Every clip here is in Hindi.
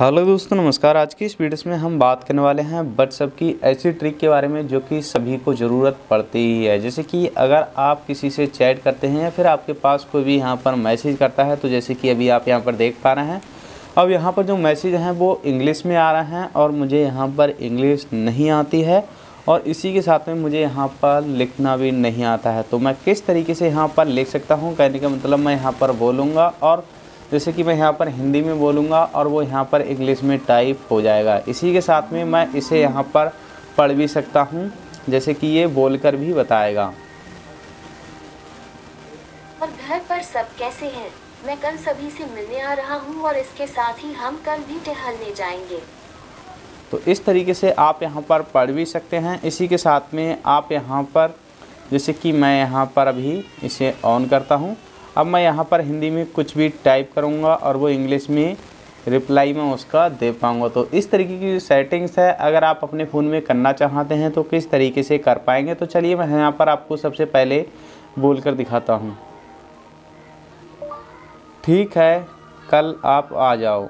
हेलो दोस्तों नमस्कार। आज की इस वीडियो में हम बात करने वाले हैं व्हाट्सएप की ऐसी ट्रिक के बारे में जो कि सभी को ज़रूरत पड़ती ही है। जैसे कि अगर आप किसी से चैट करते हैं या फिर आपके पास कोई भी यहाँ पर मैसेज करता है, तो जैसे कि अभी आप यहाँ पर देख पा रहे हैं, अब यहाँ पर जो मैसेज हैं वो इंग्लिश में आ रहे हैं और मुझे यहाँ पर इंग्लिश नहीं आती है और इसी के साथ में मुझे यहाँ पर लिखना भी नहीं आता है। तो मैं किस तरीके से यहाँ पर लिख सकता हूँ, कहने का मतलब मैं यहाँ पर बोलूँगा और जैसे कि मैं यहाँ पर हिंदी में बोलूँगा और वो यहाँ पर इंग्लिश में टाइप हो जाएगा। इसी के साथ में मैं इसे यहाँ पर पढ़ भी सकता हूँ, जैसे कि ये बोलकर भी बताएगा। और घर पर सब कैसे हैं? मैं कल सभी से मिलने आ रहा हूँ और इसके साथ ही हम कल भी टहलने जाएंगे। तो इस तरीके से आप यहाँ पर पढ़ भी सकते हैं। इसी के साथ में आप यहाँ पर जैसे कि मैं यहाँ पर अभी इसे ऑन करता हूँ, अब मैं यहाँ पर हिंदी में कुछ भी टाइप करूँगा और वो इंग्लिश में रिप्लाई मैं उसका दे पाऊँगा। तो इस तरीके की जो सेटिंग्स है अगर आप अपने फ़ोन में करना चाहते हैं तो किस तरीके से कर पाएंगे, तो चलिए मैं यहाँ पर आपको सबसे पहले बोल कर दिखाता हूँ। ठीक है, कल आप आ जाओ।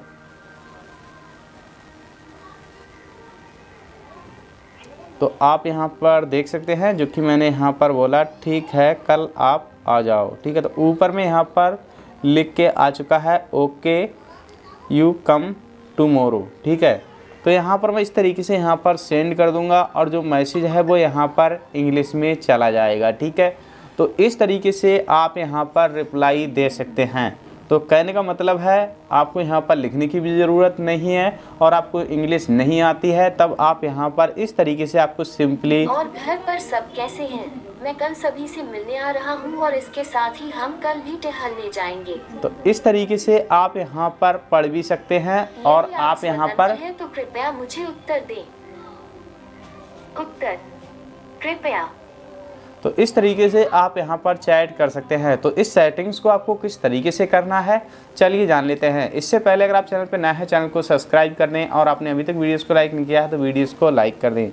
तो आप यहाँ पर देख सकते हैं जो कि मैंने यहाँ पर बोला ठीक है कल आप आ जाओ। ठीक है, तो ऊपर में यहाँ पर लिख के आ चुका है ओके यू कम टुमोरो। ठीक है, तो यहाँ पर मैं इस तरीके से यहाँ पर सेंड कर दूँगा और जो मैसेज है वो यहाँ पर इंग्लिश में चला जाएगा। ठीक है, तो इस तरीके से आप यहाँ पर रिप्लाई दे सकते हैं। तो कहने का मतलब है आपको यहाँ पर लिखने की भी ज़रूरत नहीं है और आपको इंग्लिश नहीं आती है, तब आप यहाँ पर इस तरीके से आपको सिंपली। और घर पर सब कैसे हैं? मैं कल सभी से मिलने आ रहा हूँ और इसके साथ ही हम कल भी टहलने जाएंगे। तो इस तरीके से आप यहाँ पर पढ़ भी सकते हैं और आप यहाँ पर तो कृपया मुझे उत्तर दें, उत्तर कृपया। तो इस तरीके से आप यहाँ पर चैट कर सकते हैं। तो इस सेटिंग्स को आपको किस तरीके से करना है चलिए जान लेते हैं। इससे पहले अगर आप चैनल पर नए हैं चैनल को सब्सक्राइब कर दें और आपने अभी तक वीडियोस को लाइक नहीं किया है तो वीडियोस को लाइक कर दें।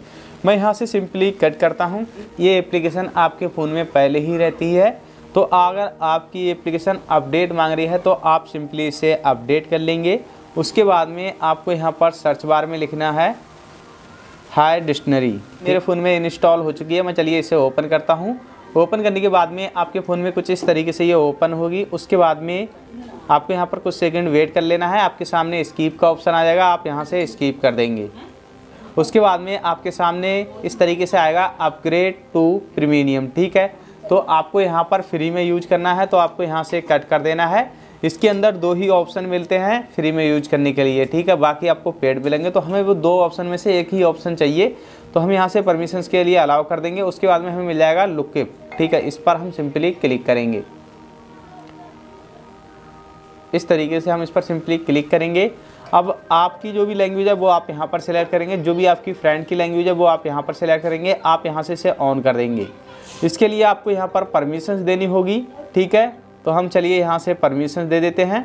मैं यहाँ से सिंपली कट करता हूँ। ये एप्लीकेशन आपके फ़ोन में पहले ही रहती है, तो अगर आपकी एप्लीकेशन अपडेट मांग रही है तो आप सिंपली इसे अपडेट कर लेंगे। उसके बाद में आपको यहाँ पर सर्च बार में लिखना है हाय डिक्शनरी। मेरे फ़ोन में इंस्टॉल हो चुकी है, मैं चलिए इसे ओपन करता हूँ। ओपन करने के बाद में आपके फ़ोन में कुछ इस तरीके से ये ओपन होगी। उसके बाद में आपको यहाँ पर कुछ सेकंड वेट कर लेना है। आपके सामने स्किप का ऑप्शन आ जाएगा, आप यहाँ से स्किप कर देंगे। उसके बाद में आपके सामने इस तरीके से आएगा अपग्रेड टू प्रीमियम। ठीक है, तो आपको यहाँ पर फ्री में यूज करना है, तो आपको यहाँ से कट कर देना है। इसके अंदर दो ही ऑप्शन मिलते हैं फ्री में यूज करने के लिए। ठीक है, बाकी आपको पेड मिलेंगे, तो हमें वो दो ऑप्शन में से एक ही ऑप्शन चाहिए, तो हम यहाँ से परमिशंस के लिए अलाउ कर देंगे। उसके बाद में हमें मिल जाएगा लुकअप। ठीक है, इस पर हम सिंपली क्लिक करेंगे। इस तरीके से हम इस पर सिंपली क्लिक करेंगे। अब आपकी जो भी लैंग्वेज है वो आप यहाँ पर सिलेक्ट करेंगे, जो भी आपकी फ्रेंड की लैंग्वेज है वो आप यहाँ पर सिलेक्ट करेंगे। आप यहाँ से इसे ऑन कर देंगे। इसके लिए आपको यहाँ पर परमिशंस देनी होगी। ठीक है, तो हम चलिए यहाँ से परमिशन दे देते हैं।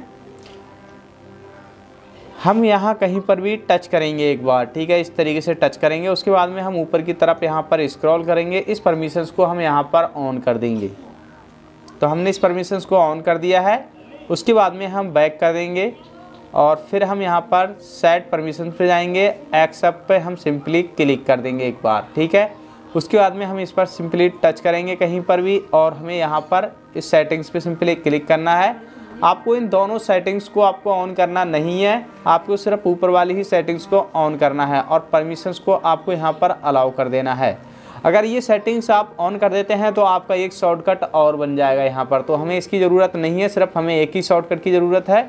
हम यहाँ कहीं पर भी टच करेंगे एक बार। ठीक है, इस तरीके से टच करेंगे। उसके बाद में हम ऊपर की तरफ यहाँ पर स्क्रॉल करेंगे। इस परमिशंस को हम यहाँ पर ऑन कर देंगे। तो हमने इस परमिशंस को ऑन कर दिया है। उसके बाद में हम बैक कर देंगे और फिर हम यहाँ पर सेट परमिशन पे जाएंगे, एक्सेप्ट पे हम सिंपली क्लिक कर देंगे एक बार। ठीक है, उसके बाद में हम इस पर सिंपली टच करेंगे कहीं पर भी और हमें यहाँ पर इस सेटिंग्स पे सिंपली क्लिक करना है। आपको इन दोनों सेटिंग्स को आपको ऑन करना नहीं है, आपको सिर्फ ऊपर वाली ही सेटिंग्स को ऑन करना है और परमिशंस को आपको यहाँ पर अलाउ कर देना है। अगर ये सेटिंग्स आप ऑन कर देते हैं तो आपका एक शॉर्टकट और बन जाएगा यहाँ पर, तो हमें इसकी ज़रूरत नहीं है, सिर्फ हमें एक ही शॉर्टकट की ज़रूरत है।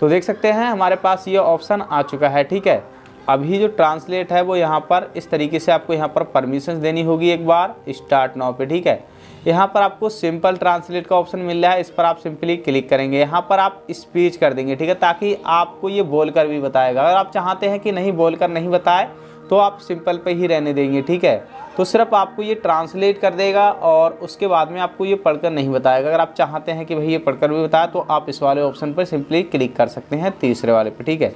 तो देख सकते हैं हमारे पास ये ऑप्शन आ चुका है। ठीक है, अभी जो ट्रांसलेट है वो यहाँ पर इस तरीके से आपको यहाँ पर परमिशंस देनी होगी एक बार स्टार्ट नाउ पे। ठीक है, यहाँ पर आपको सिंपल ट्रांसलेट का ऑप्शन मिल रहा है, इस पर आप सिंपली क्लिक करेंगे। यहाँ पर आप स्पीच कर देंगे। ठीक है, ताकि आपको ये बोलकर भी बताएगा। अगर आप चाहते हैं कि नहीं बोलकर नहीं बताए तो आप सिंपल पे ही रहने देंगे। ठीक है, तो सिर्फ आपको ये ट्रांसलेट कर देगा और उसके बाद में आपको ये पढ़कर नहीं बताएगा। अगर आप चाहते हैं कि भाई ये पढ़कर भी बताए तो आप इस वाले ऑप्शन पर सिंपली क्लिक कर सकते हैं, तीसरे वाले पर। ठीक है,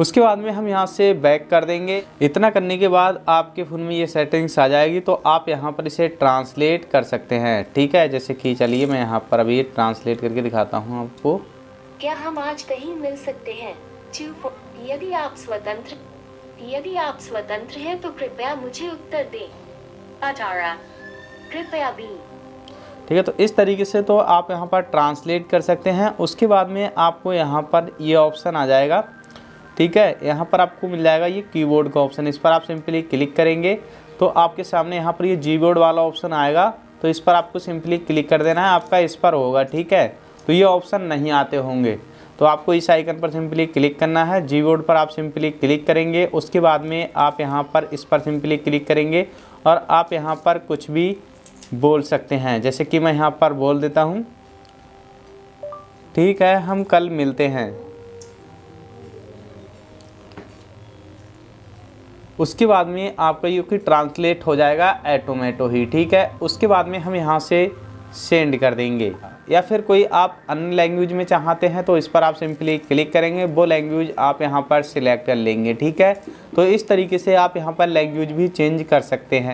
उसके बाद में हम यहाँ से बैक कर देंगे। इतना करने के बाद आपके फ़ोन में ये सेटिंग्स आ जाएगी, तो आप यहाँ पर इसे ट्रांसलेट कर सकते हैं। ठीक है, जैसे कि चलिए मैं यहाँ पर अभी ट्रांसलेट करके दिखाता हूँ आपको। क्या हम आज कहीं मिल सकते हैं? यदि आप स्वतंत्र हैं तो कृपया मुझे उत्तर दें। 18 कृपया बी। ठीक है, तो इस तरीके से तो आप यहाँ पर ट्रांसलेट कर सकते हैं। उसके बाद में आपको यहाँ पर ये ऑप्शन आ जाएगा, ठीक है, यहाँ पर आपको मिल जाएगा ये कीबोर्ड का ऑप्शन। इस पर आप सिंपली क्लिक करेंगे तो आपके सामने यहाँ पर ये जीबोर्ड वाला ऑप्शन आएगा, तो इस पर आपको सिंपली क्लिक कर देना है, आपका इस पर होगा। ठीक है, तो ये ऑप्शन नहीं आते होंगे तो आपको इस आइकन पर सिंपली क्लिक करना है। जीबोर्ड पर आप सिंपली क्लिक करेंगे, उसके बाद में आप यहाँ पर इस पर सिंपली क्लिक करेंगे और आप यहाँ पर कुछ भी बोल सकते हैं, जैसे कि मैं यहाँ पर बोल देता हूँ, ठीक है, हम कल मिलते हैं। उसके बाद में आपका ये कि ट्रांसलेट हो जाएगा ऑटोमेटो ही। ठीक है, उसके बाद में हम यहाँ से सेंड कर देंगे, या फिर कोई आप अन्य लैंग्वेज में चाहते हैं तो इस पर आप सिंपली क्लिक करेंगे, वो लैंग्वेज आप यहाँ पर सिलेक्ट कर लेंगे। ठीक है, तो इस तरीके से आप यहाँ पर लैंग्वेज भी चेंज कर सकते हैं।